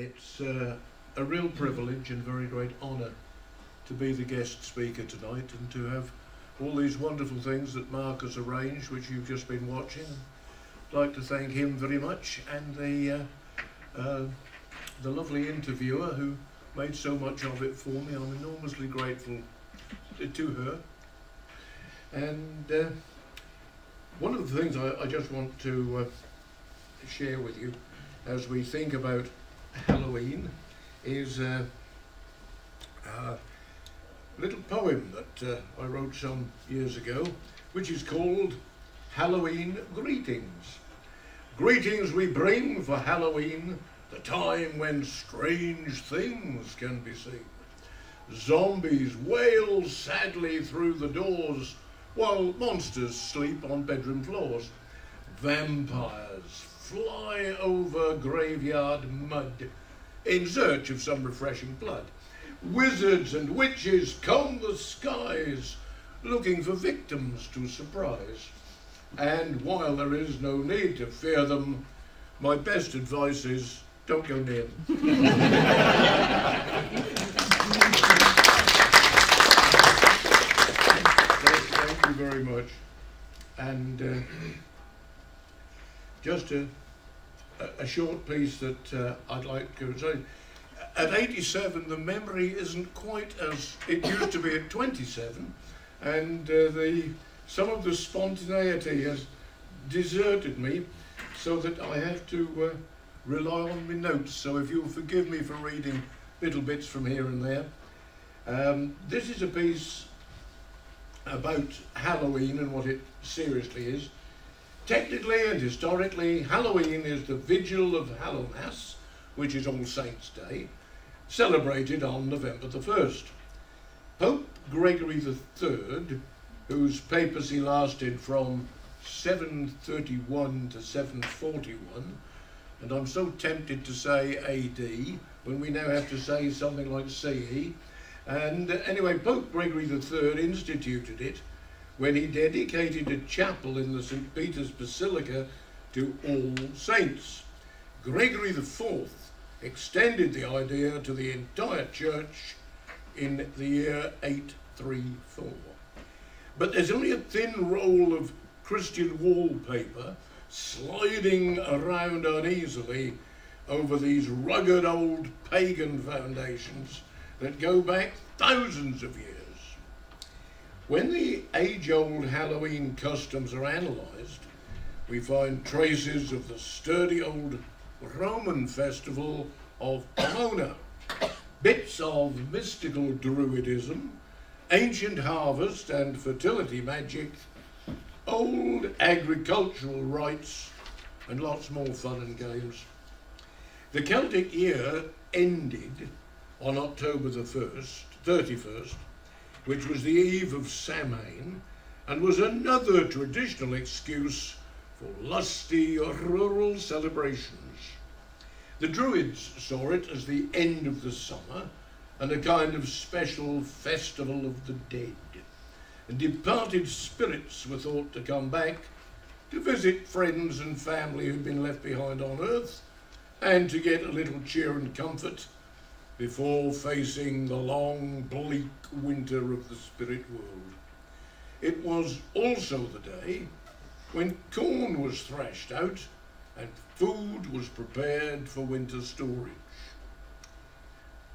It's a real privilege and very great honour to be the guest speaker tonight and to have all these wonderful things that Mark has arranged, which you've just been watching. I'd like to thank him very much, and the lovely interviewer who made so much of it for me. I'm enormously grateful to her. And one of the things I just want to share with you as we think about Halloween is a little poem that I wrote some years ago, which is called Halloween Greetings. Greetings we bring for Halloween, the time when strange things can be seen. Zombies wail sadly through the doors, while monsters sleep on bedroom floors. Vampires fly over graveyard mud in search of some refreshing blood. Wizards and witches comb the skies, looking for victims to surprise. And while there is no need to fear them, my best advice is don't go near them. Very much, and just a short piece that I'd like to say. At 87, the memory isn't quite as it used to be at 27, and some of the spontaneity has deserted me, so that I have to rely on my notes. So if you'll forgive me for reading little bits from here and there, this is a piece about Halloween and what it seriously is. Technically and historically, Halloween is the vigil of Hallowmas, which is All Saints' Day, celebrated on November the 1st. Pope Gregory III, whose papacy lasted from 731 to 741, and I'm so tempted to say AD, when we now have to say something like CE, and anyway, Pope Gregory III instituted it when he dedicated a chapel in the St. Peter's Basilica to all saints. Gregory IV extended the idea to the entire church in the year 834. But there's only a thin roll of Christian wallpaper sliding around uneasily over these rugged old pagan foundations that go back thousands of years. When the age-old Halloween customs are analysed, we find traces of the sturdy old Roman festival of Pomona, bits of mystical druidism, ancient harvest and fertility magic, old agricultural rites, and lots more fun and games. The Celtic year ended on October the 31st, which was the eve of Samhain, and was another traditional excuse for lusty rural celebrations. The Druids saw it as the end of the summer and a kind of special festival of the dead, and departed spirits were thought to come back to visit friends and family who'd been left behind on earth, and to get a little cheer and comfort before facing the long, bleak winter of the spirit world. It was also the day when corn was thrashed out and food was prepared for winter storage.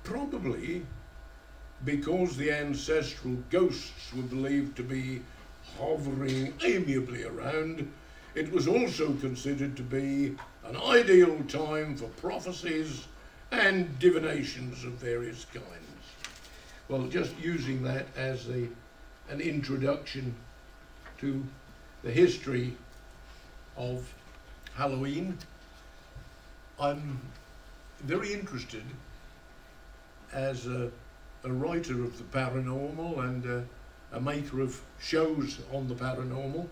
Probably because the ancestral ghosts were believed to be hovering amiably around, it was also considered to be an ideal time for prophecies and divinations of various kinds. Well, just using that as an introduction to the history of Halloween, I'm very interested as a writer of the paranormal and a maker of shows on the paranormal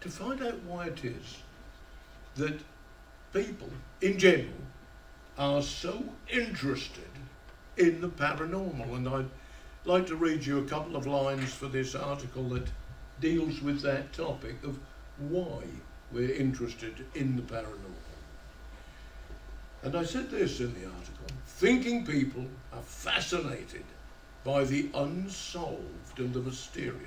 to find out why it is that people in general are so interested in the paranormal, and I'd like to read you a couple of lines for this article that deals with that topic of why we're interested in the paranormal. And I said this in the article: thinking people are fascinated by the unsolved and the mysterious.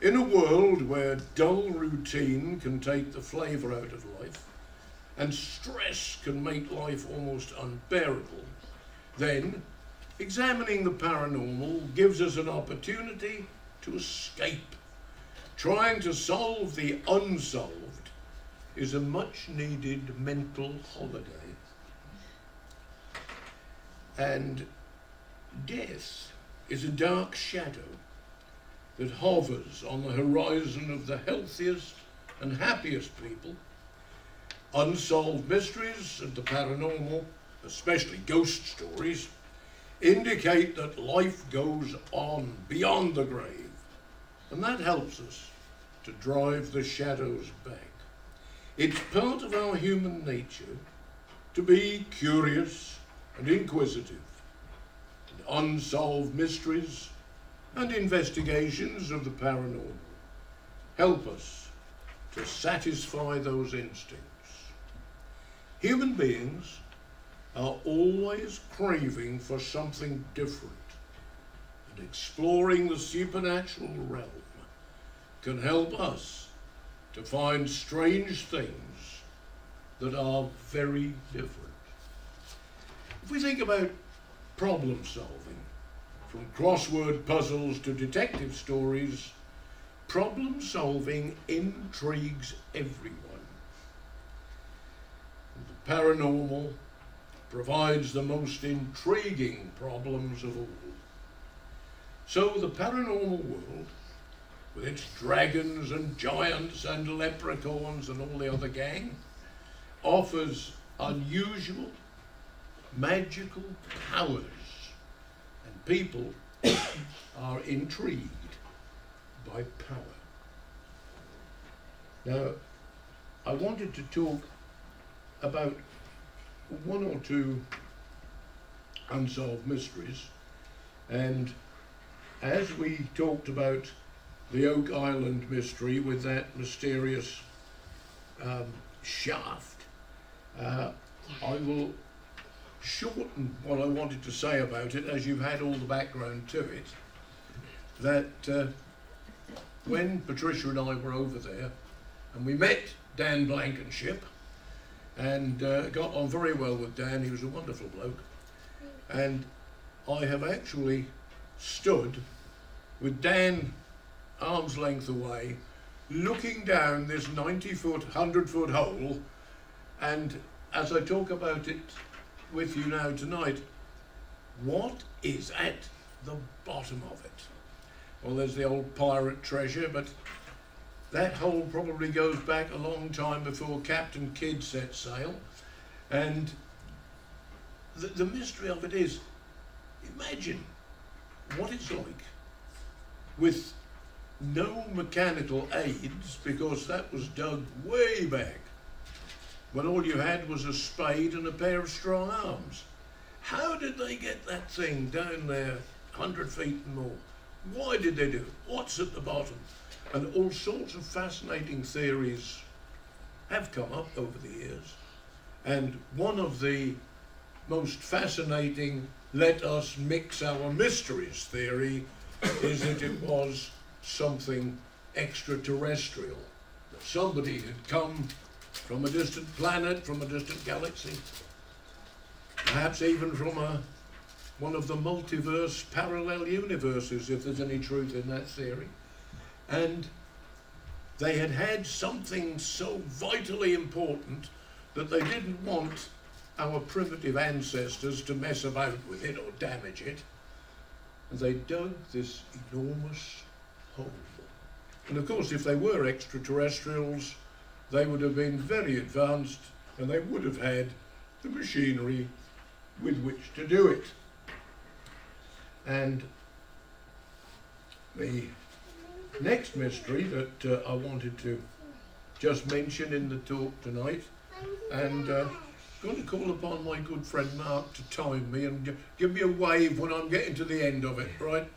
In a world where dull routine can take the flavour out of life and stress can make life almost unbearable, then examining the paranormal gives us an opportunity to escape. Trying to solve the unsolved is a much-needed mental holiday. And death is a dark shadow that hovers on the horizon of the healthiest and happiest people. Unsolved mysteries and the paranormal, especially ghost stories, indicate that life goes on beyond the grave, and that helps us to drive the shadows back. It's part of our human nature to be curious and inquisitive. Unsolved mysteries and investigations of the paranormal help us to satisfy those instincts. Human beings are always craving for something different, and exploring the supernatural realm can help us to find strange things that are very different. If we think about problem solving, from crossword puzzles to detective stories, problem solving intrigues everyone. The paranormal provides the most intriguing problems of all. So the paranormal world, with its dragons and giants and leprechauns and all the other gang, offers unusual magical powers, and people are intrigued by power. Now, I wanted to talk about one or two unsolved mysteries, and as we talked about the Oak Island mystery with that mysterious shaft, I will shortened what I wanted to say about it, as you've had all the background to it, that when Patricia and I were over there and we met Dan Blankenship and got on very well with Dan. He was a wonderful bloke, and I have actually stood with Dan arm's length away looking down this 90-foot, 100-foot hole, and as I talk about it with you now tonight, what is at the bottom of it? Well, there's the old pirate treasure, but that hole probably goes back a long time before Captain Kidd set sail. And the mystery of it is, imagine what it's like with no mechanical aids, because that was dug way back when all you had was a spade and a pair of strong arms. How did they get that thing down there 100 feet and more? Why did they do it? What's at the bottom? And all sorts of fascinating theories have come up over the years. And one of the most fascinating "let us mix our mysteries" theory is that it was something extraterrestrial, that somebody had come from a distant planet, from a distant galaxy, perhaps even from one of the multiverse parallel universes, if there's any truth in that theory. And they had had something so vitally important that they didn't want our primitive ancestors to mess about with it or damage it. And they dug this enormous hole. And of course, if they were extraterrestrials, they would have been very advanced, and they would have had the machinery with which to do it. And the next mystery that I wanted to just mention in the talk tonight, and I'm going to call upon my good friend Mark to time me and give me a wave when I'm getting to the end of it, right?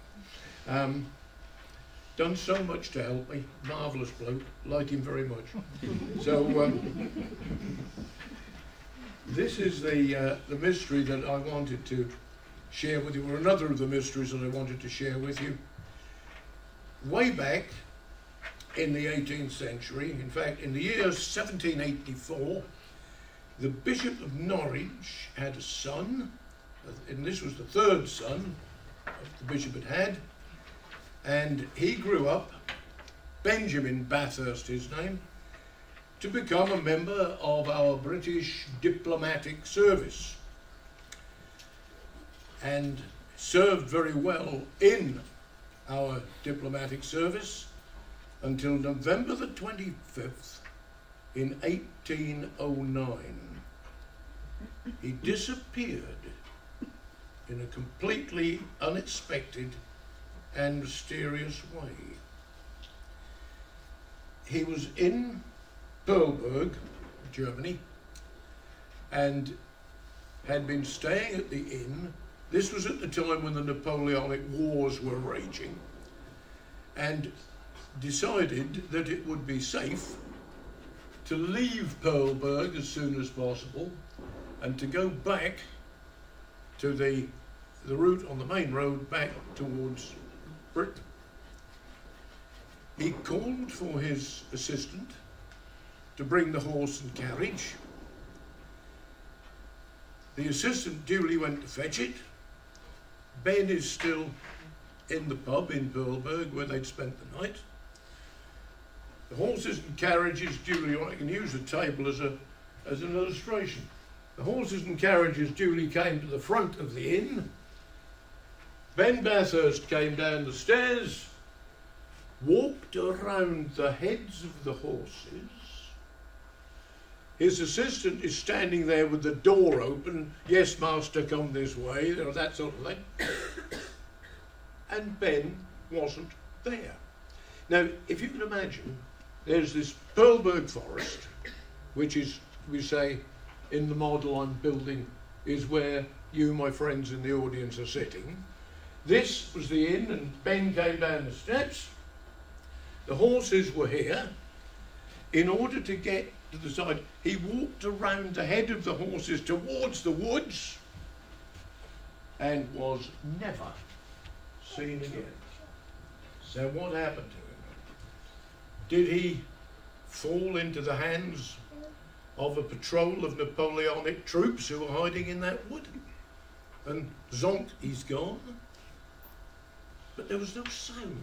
Done so much to help me, marvellous bloke, like him very much. So This is the mystery that I wanted to share with you, or another of the mysteries that I wanted to share with you. Way back in the 18th century, in fact, in the year 1784, the Bishop of Norwich had a son, and this was the third son the bishop had had, and he grew up, Benjamin Bathurst his name, to become a member of our British diplomatic service, and served very well in our diplomatic service until November the 25th in 1809. He disappeared in a completely unexpected and mysterious way. He was in Perleberg, Germany, and had been staying at the inn. This was at the time when the Napoleonic Wars were raging, and decided that it would be safe to leave Perleberg as soon as possible and to go back to the route on the main road back towards Britain. He called for his assistant to bring the horse and carriage. The assistant duly went to fetch it. Ben is still in the pub in Perleberg where they'd spent the night. The horses and carriages duly, I can use the table as an illustration. The horses and carriages duly came to the front of the inn. Ben Bathurst came down the stairs, walked around the heads of the horses. His assistant is standing there with the door open. Yes, master, come this way, or that sort of thing. And Ben wasn't there. Now, if you can imagine, there's this Perleberg Forest, which is, we say, in the model I'm building, is where you, my friends in the audience, are sitting. This was the inn, and Ben came down the steps. The horses were here. In order to get to the side, he walked around the head of the horses towards the woods and was never seen again. So what happened to him? Did he fall into the hands of a patrol of Napoleonic troops who were hiding in that wood? And zonk, he's gone. But there was no sound.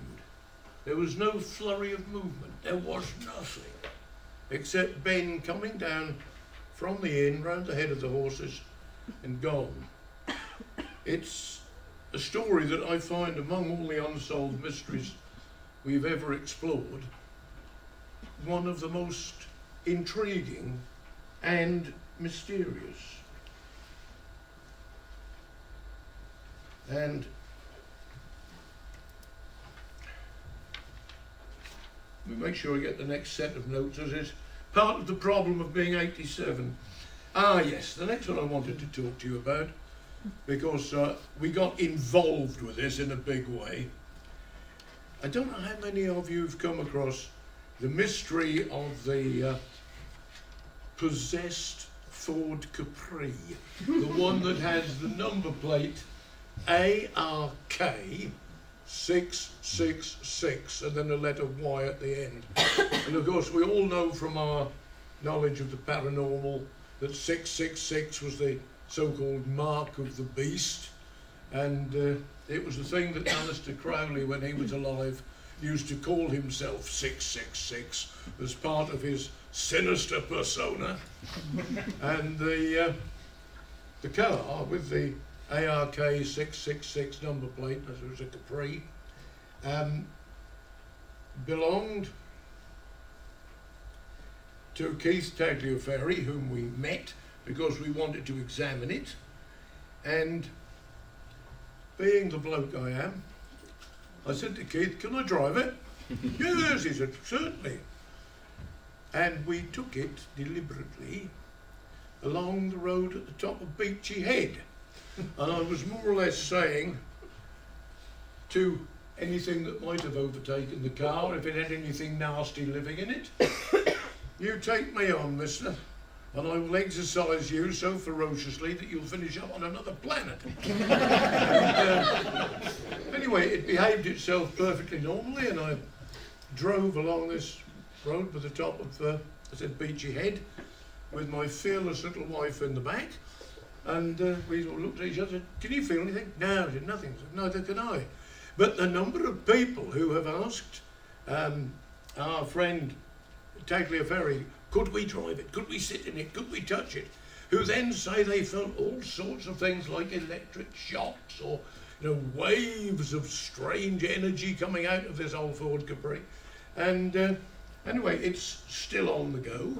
There was no flurry of movement. There was nothing except Ben coming down from the inn, round the head of the horses, and gone. It's a story that I find among all the unsolved mysteries we've ever explored, one of the most intriguing and mysterious. And we make sure we get the next set of notes, as it's part of the problem of being 87. Ah yes, the next one I wanted to talk to you about, because we got involved with this in a big way. I don't know how many of you have come across the mystery of the possessed Ford Capri, the one that has the number plate ARK 666 and then the letter Y at the end. And of course we all know from our knowledge of the paranormal that 666 was the so-called mark of the beast, and it was the thing that Aleister Crowley, when he was alive, used to call himself 666 as part of his sinister persona. And the car with the ARK 666 number plate, as it was a Capri, belonged to Keith Tagliaferri, whom we met because we wanted to examine it. And being the bloke I am, I said to Keith, can I drive it? Yes, he said, certainly. And we took it deliberately along the road at the top of Beachy Head. And I was more or less saying to anything that might have overtaken the car, if it had anything nasty living in it, you take me on, mister. and I will exercise you so ferociously that you'll finish up on another planet. Anyway, it behaved itself perfectly normally, and I drove along this road to the top of, I said, Beachy Head, with my fearless little wife in the back, and we all looked at each other, said, can you feel anything? No, I said, nothing. I said, neither can I. But the number of people who have asked our friend Tagliaferri, could we drive it, could we sit in it, could we touch it, who then say they felt all sorts of things like electric shocks or, you know, waves of strange energy coming out of this old Ford Capri. And anyway, it's still on the go,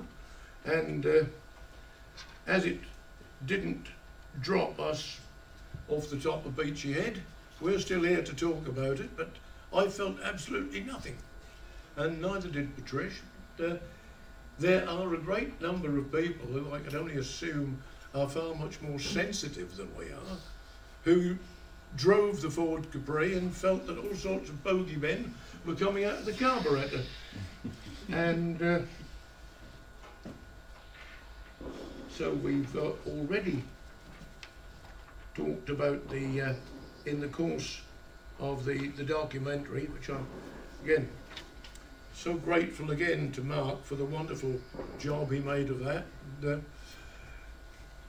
and as it didn't drop us off the top of Beachy Head, we're still here to talk about it, but I felt absolutely nothing, and neither did Patricia. There are a great number of people who I can only assume are far much more sensitive than we are, who drove the Ford Capri and felt that all sorts of bogeymen were coming out of the carburetor. And so we've already talked about the, in the course of the documentary, which I'm, again, so grateful again to Mark for the wonderful job he made of that.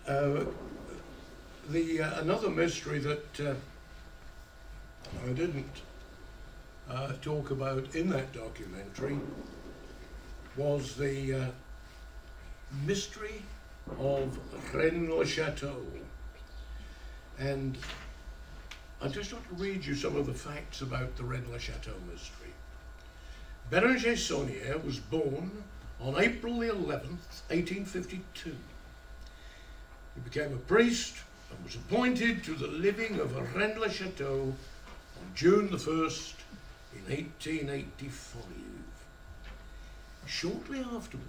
And, another mystery that I didn't talk about in that documentary was the mystery of Rennes-le-Château. And I just want to read you some of the facts about the Rennes-le-Château mystery. Bérenger Saunière was born on April the 11th, 1852. He became a priest and was appointed to the living of Rennes-le-Château on June the 1st in 1885. Shortly afterwards,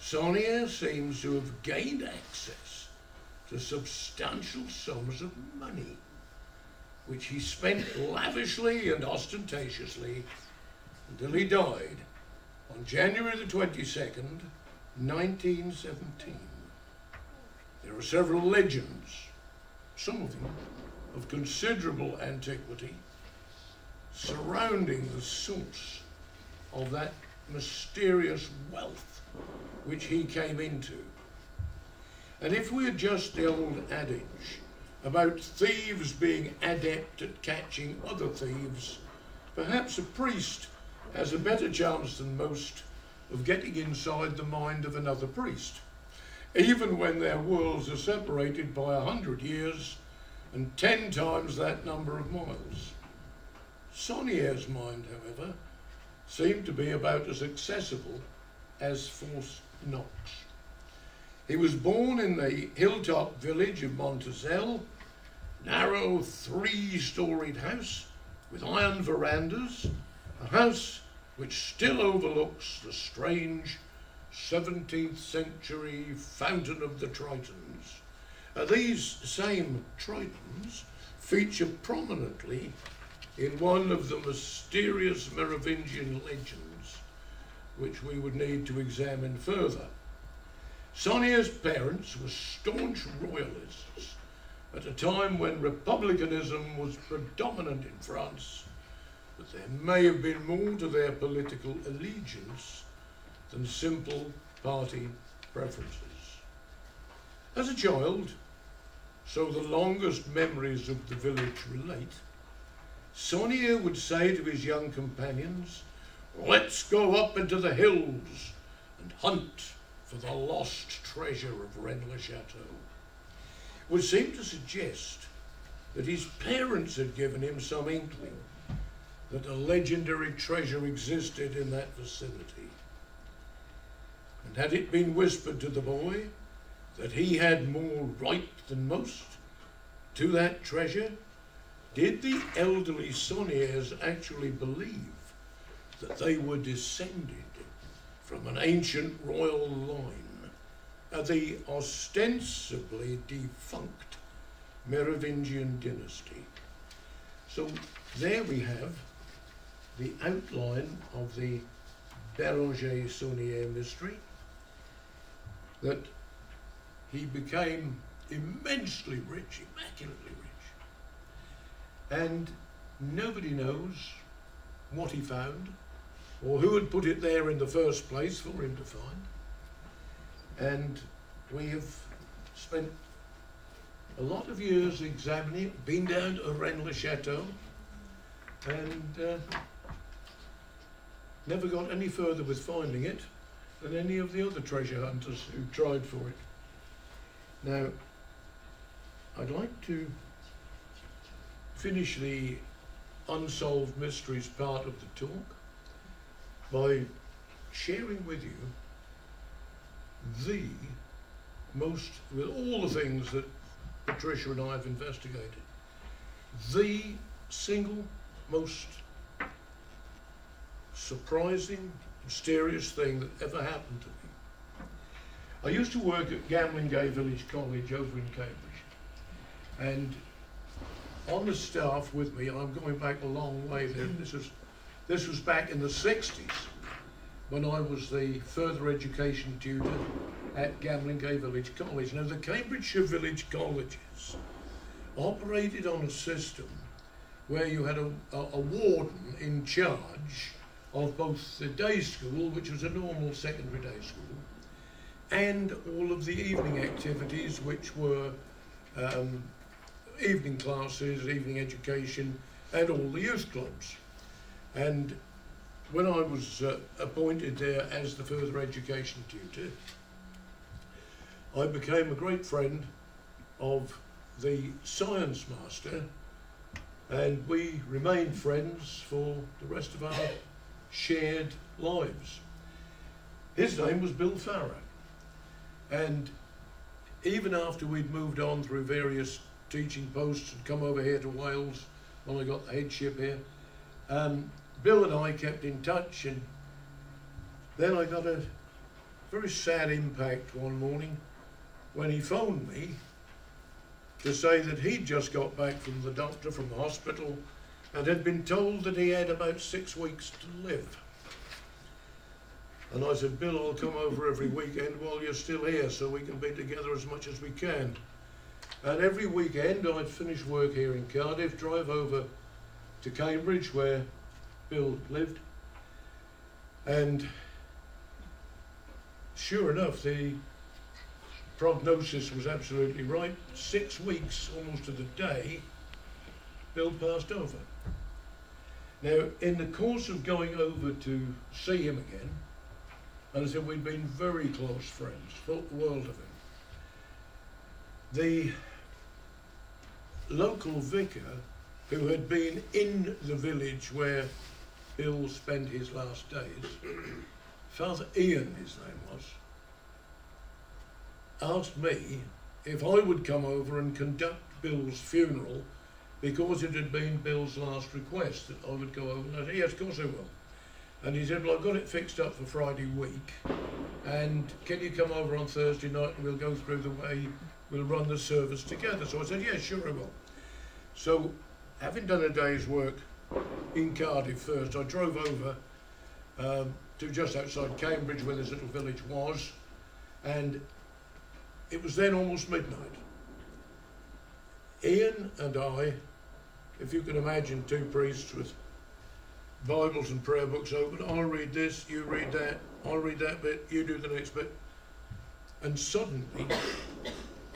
Saunière seems to have gained access to substantial sums of money, which he spent lavishly and ostentatiously until he died on January the 22nd, 1917. There are several legends, some of them of considerable antiquity, surrounding the source of that mysterious wealth which he came into. And if we adjust the old adage about thieves being adept at catching other thieves, perhaps a priest has a better chance than most of getting inside the mind of another priest, even when their worlds are separated by 100 years and 10 times that number of miles. Saunière's mind, however, seemed to be about as accessible as Force Knox. He was born in the hilltop village of Montezel, narrow 3-storied house with iron verandas, a house which still overlooks the strange 17th century Fountain of the Tritons. These same Tritons feature prominently in one of the mysterious Merovingian legends, which we would need to examine further. Saunière's parents were staunch royalists at a time when republicanism was predominant in France, but there may have been more to their political allegiance than simple party preferences. As a child, so the longest memories of the village relate, Saunière would say to his young companions, "Let's go up into the hills and hunt for the lost treasure of Rennes-le-Château," which seemed to suggest that his parents had given him some inkling that a legendary treasure existed in that vicinity. And had it been whispered to the boy that he had more right than most to that treasure, did the elderly Saunières actually believe that they were descended from an ancient royal line, the ostensibly defunct Merovingian dynasty? So there we have the outline of the Bérenger Saunière mystery. that he became immensely rich, immaculately rich. And nobody knows what he found or who had put it there in the first place for him to find. And we have spent a lot of years examining it, been down to Rennes-le-Château, and never got any further with finding it than any of the other treasure hunters who tried for it. Now, I'd like to finish the Unsolved Mysteries part of the talk by sharing with you the most, with all the things that Patricia and I have investigated, the single most surprising, mysterious thing that ever happened to me. I used to work at Gamlingay Village College over in Cambridge, and on the staff with me, I'm going back a long way there, this was back in the 60s when I was the further education tutor at Gamlingay Village College. Now, the Cambridgeshire Village Colleges operated on a system where you had a warden in charge of both the day school, which was a normal secondary day school, and all of the evening activities, which were evening classes, evening education, and all the youth clubs. And when I was appointed there as the further education tutor, I became a great friend of the science master, and we remained friends for the rest of our shared lives. His name was Bill Farrer, and even after we'd moved on through various teaching posts and come over here to Wales when I got the headship here, Bill and I kept in touch. And then I got a very sad impact one morning when he phoned me to say that he'd just got back from the doctor, from the hospital, and had been told that he had about 6 weeks to live. And I said, "Bill, I'll come over every weekend while you're still here so we can be together as much as we can." And every weekend I'd finish work here in Cardiff, drive over to Cambridge where Bill lived, and sure enough, the prognosis was absolutely right. 6 weeks, almost to the day, Bill passed over. Now, in the course of going over to see him again, and I said we'd been very close friends, thought the world of him, the local vicar, who had been in the village where Bill spent his last days, Father Ian, his name was, asked me if I would come over and conduct Bill's funeral, because it had been Bill's last request that I would go over. And I said, "Yes, of course I will." And he said, "Well, I've got it fixed up for Friday week, and can you come over on Thursday night and we'll go through the way, we'll run the service together." So I said, "Yes, sure I will." So, having done a day's work in Cardiff first, I drove over to just outside Cambridge where this little village was, and it was then almost midnight. Ian and I, if you can imagine two priests with Bibles and prayer books open, "I'll read this, you read that, I'll read that bit, you do the next bit," and suddenly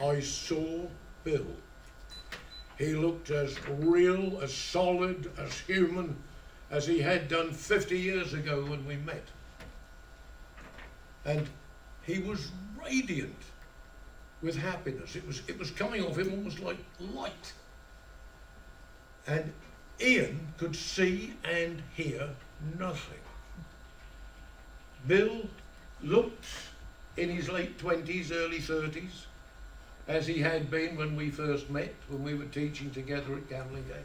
I saw Bill. He looked as real, as solid, as human as he had done 50 years ago when we met. And he was radiant with happiness. It was coming off him almost like light. And Ian could see and hear nothing. Bill looked in his late 20s, early 30s, as he had been when we first met, when we were teaching together at Gamlingay.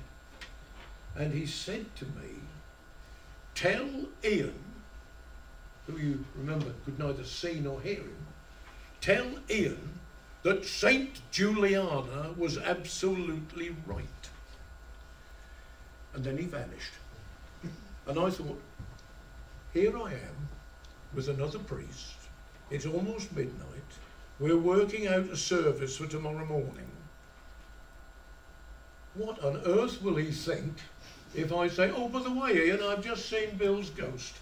And he said to me, "Tell Ian," who you remember could neither see nor hear him, "tell Ian that Saint Juliana was absolutely right." And then he vanished. And I thought, here I am with another priest, it's almost midnight, We're working out a service for tomorrow morning. What on earth will he think if I say, oh, by the way, Ian, I've just seen Bill's ghost.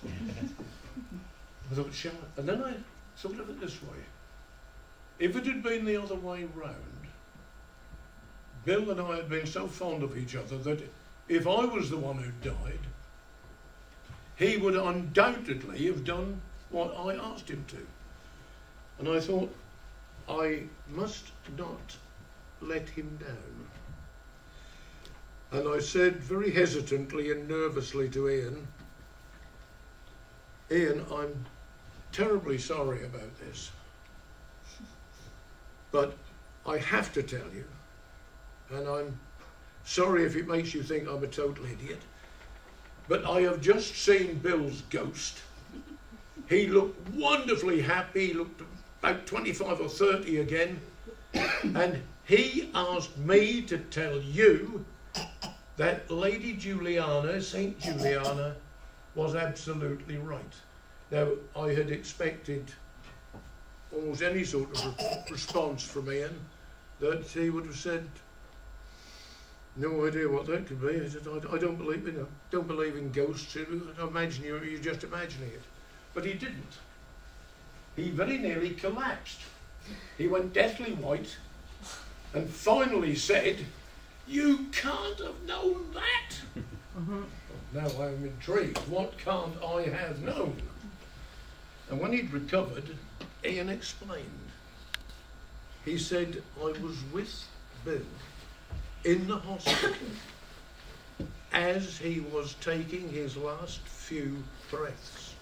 I thought, shall I? And then I thought of it this way. If it had been the other way round, Bill and I had been so fond of each other that if I was the one who died, he would undoubtedly have done what I asked him to. And I thought, I must not let him down. And I said very hesitantly and nervously to Ian, Ian, I'm terribly sorry about this, but I have to tell you, and I'm sorry if it makes you think I'm a total idiot, but I have just seen Bill's ghost. He looked wonderfully happy, he looked about 25 or 30 again, and he asked me to tell you that Lady Juliana, Saint Juliana, was absolutely right. Now, I had expected almost any sort of response from Ian that he would have said, no idea what that could be. He said, I don't believe, don't believe in ghosts. I imagine you're just imagining it. But he didn't. He very nearly collapsed. He went deathly white and finally said, you can't have known that. Mm-hmm. Now I'm intrigued. What can't I have known? And when he'd recovered, Ian explained. He said, I was with Bill in the hospital as he was taking his last few breaths,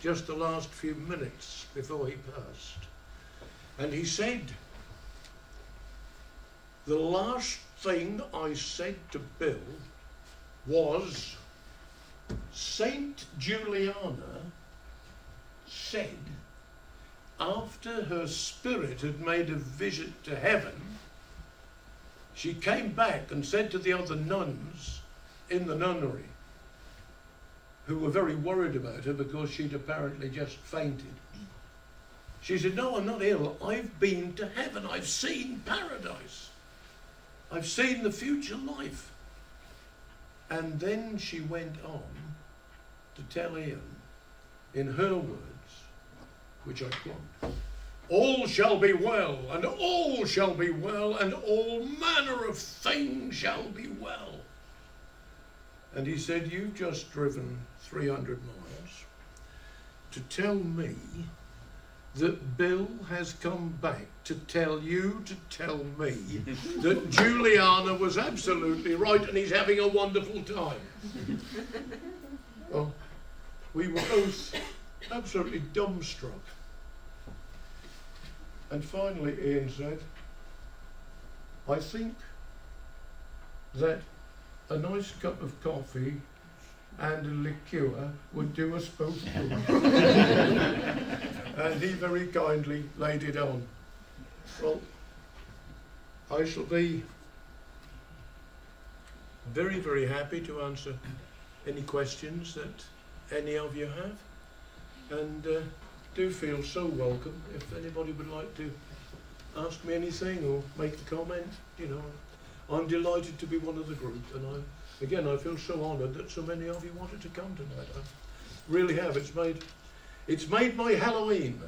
just the last few minutes before he passed. And he said, the last thing I said to Bill was, Saint Juliana said, after her spirit had made a visit to heaven, she came back and said to the other nuns in the nunnery, who were very worried about her because she'd apparently just fainted. She said, no, I'm not ill. I've been to heaven. I've seen paradise. I've seen the future life. And then she went on to tell Ian, in her words, which I quote, all shall be well, and all shall be well, and all manner of things shall be well. And he said, you've just driven 300 miles to tell me that Bill has come back to tell you to tell me that Juliana was absolutely right and he's having a wonderful time. Well, we were both absolutely dumbstruck. And finally Ian said, I think that a nice cup of coffee and a liqueur would do us both good. And he very kindly laid it on. Well, I shall be very, very happy to answer any questions that any of you have. And do feel so welcome if anybody would like to ask me anything or make a comment, you know. I'm delighted to be one of the group, and I feel so honoured that so many of you wanted to come tonight. I really have. It's made my Halloween.